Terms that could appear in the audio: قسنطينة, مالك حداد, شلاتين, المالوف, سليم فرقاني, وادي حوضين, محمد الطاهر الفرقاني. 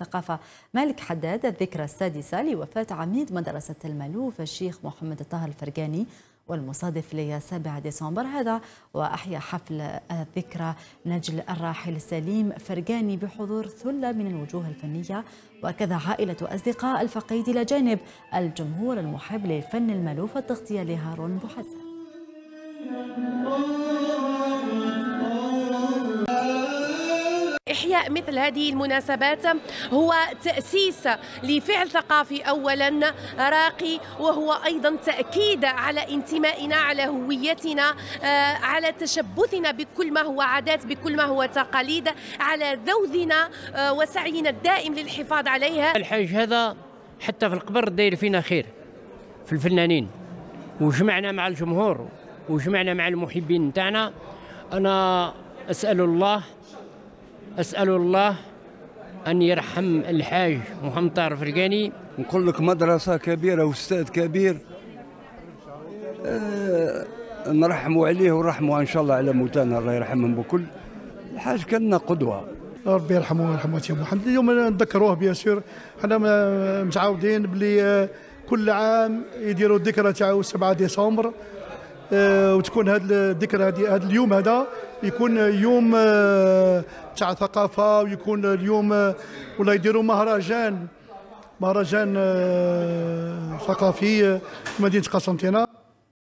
الثقافة مالك حداد الذكرى السادسة لوفاة عميد مدرسة المالوف الشيخ محمد الطاهر الفرقاني، والمصادف ل 7 ديسمبر هذا، وأحيا حفل الذكرى نجل الراحل سليم فرقاني بحضور ثلة من الوجوه الفنية، وكذا عائلة أصدقاء الفقيد إلى جانب الجمهور المحب لفن المالوف والتغطية لهارون بوحسن. إحياء مثل هذه المناسبات هو تأسيس لفعل ثقافي أولا راقي، وهو أيضا تأكيد على انتمائنا، على هويتنا، على تشبثنا بكل ما هو عادات، بكل ما هو تقاليد، على ذوذنا وسعينا الدائم للحفاظ عليها. الحاج هذا حتى في القبر داير فينا خير في الفنانين، وجمعنا مع الجمهور وجمعنا مع المحبين نتاعنا. أنا أسأل الله أن يرحم الحاج محمد الطاهر الفرقاني. نقول لك مدرسة كبيرة وأستاذ كبير، نرحموا عليه ورحموا إن شاء الله على موتانا، الله يرحمهم بكل. الحاج كنا قدوة، ربي يرحمه ويرحم والديه محمد. اليوم نتذكروه بيسير، حنا متعودين بلي كل عام يديروا الذكرى تاعو 7 ديسمبر، وتكون هذه الذكرى، هذا اليوم هذا يكون يوم تاع ثقافه، ويكون اليوم ولا يديروا مهرجان ثقافي في مدينه قسنطينة.